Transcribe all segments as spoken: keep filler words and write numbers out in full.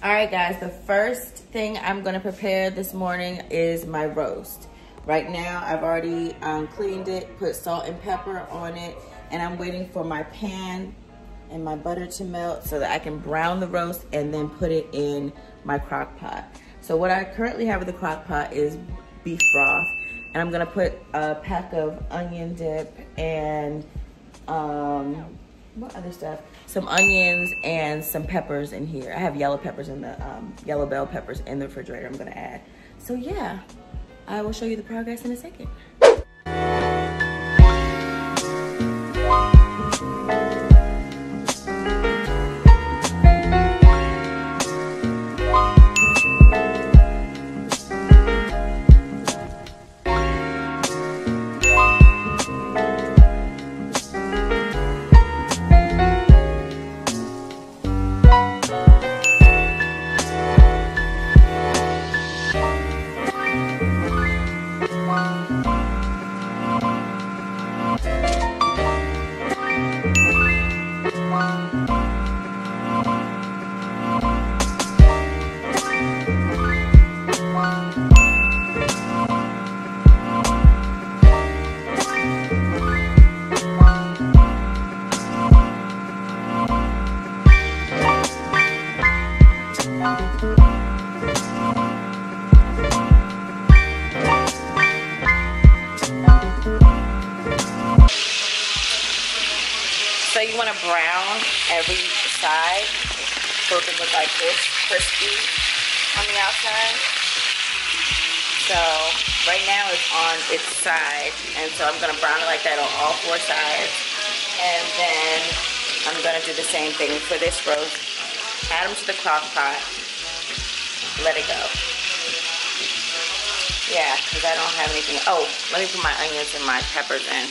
All right, guys, the first thing I'm gonna prepare this morning is my roast. Right now, I've already um, cleaned it, put salt and pepper on it, and I'm waiting for my pan and my butter to melt so that I can brown the roast and then put it in my crock pot. So what I currently have in the crock pot is beef broth, and I'm gonna put a pack of onion dip and um, what other stuff? Some onions and some peppers in here. I have yellow peppers in the, um, yellow bell peppers in the refrigerator I'm gonna add. So yeah, I will show you the progress in a second. So you want to brown every side so it can look like this, crispy on the outside. So right now it's on its side, and so I'm going to brown it like that on all four sides. And then I'm going to do the same thing for this roast. Add them to the crock pot, let it go. Yeah, because I don't have anything. Oh, let me put my onions and my peppers in.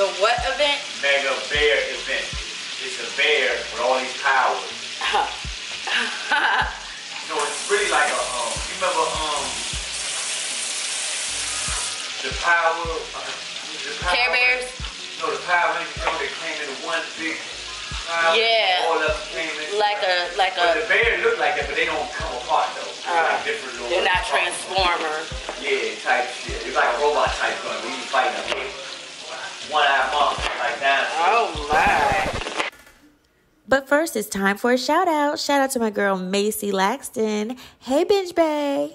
The what event? Mega bear event. It's a bear with all these powers. So it's really like a, um, you remember, um, the power, uh, the power. Care Bears? No, the power, you know, they came into one big power. Yeah. All up came in. Like a, like but a. The bear look like that, but they don't come apart, though. They're uh, like different little. They're not Transformers. Yeah, type shit. It's like a robot type gun. We fighting up here. One-eyed mom, like that. Oh my. But first, it's time for a shout out. Shout out to my girl Macy Laxton. Hey, Binge Bay.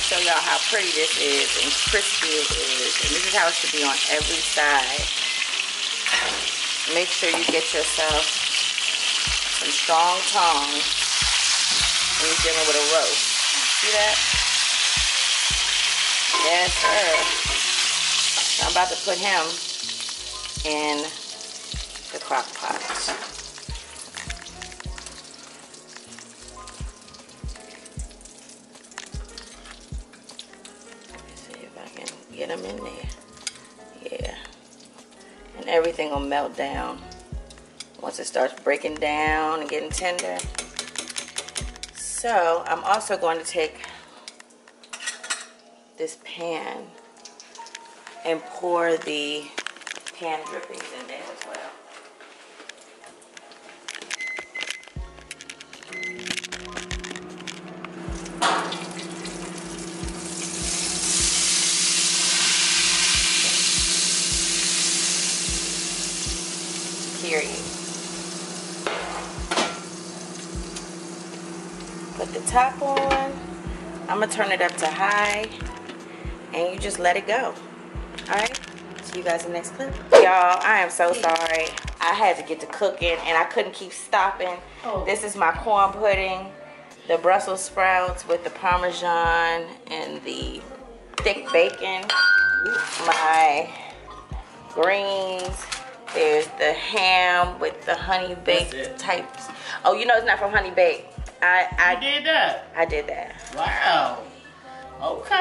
Show y'all how pretty this is and crispy it is, and this is how it should be on every side. Make sure you get yourself some strong tongs when you're dealing with a roast. See that? Yes, sir. I'm about to put him in the crock pot. them in there. Yeah. And everything will melt down once it starts breaking down and getting tender. So I'm also going to take this pan and pour the pan drippings in there as well. Period. Put the top on. I'm gonna turn it up to high and you just let it go. Alright, see you guys in the next clip. Y'all, I am so sorry. I had to get to cooking and I couldn't keep stopping. Oh. This is my corn pudding, the Brussels sprouts with the Parmesan and the thick bacon, my greens. There's the ham with the honey baked types. Oh, you know it's not from honey baked. I I you did that. I did that. Wow. Okay.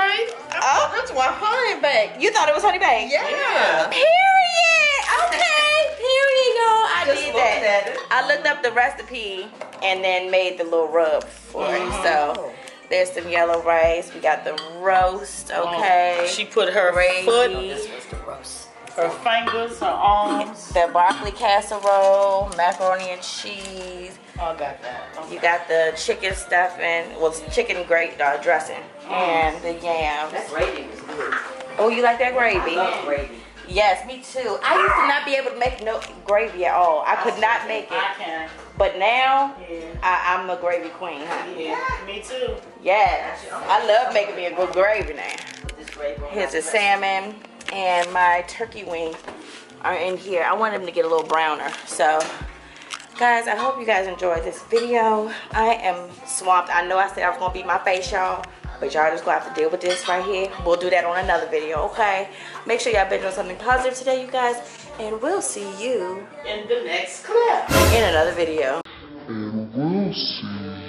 Oh, that's why honey baked. You thought it was honey baked? Yeah. yeah. Period. Okay. Period, y'all. I Just did that. I looked up the recipe and then made the little rub for mm-hmm. it. So there's some yellow rice. We got the roast. Okay. Oh, she put her Crazy. foot. Oh, this was the roast. Her fingers, her arms. The broccoli casserole, macaroni and cheese. Oh, I got that. Okay. You got the chicken stuffing, well, chicken grate uh, dressing, mm. and the yams. That gravy was good. Oh, you like that gravy? I love gravy. Yes, me too. I used to not be able to make no gravy at all. I could I not make it. I can. But now, yeah. I, I'm a gravy queen. Huh? Yeah. yeah, me too. Yes, I love making me a good gravy now. Here's the salmon. And my turkey wings are in here. I want them to get a little browner. So, guys, I hope you guys enjoyed this video. I am swamped. I know I said I was going to beat my face, y'all. But y'all just going to have to deal with this right here. We'll do that on another video, okay? Make sure y'all binge on something positive today, you guys. And we'll see you in the next clip. In another video. And we'll see you.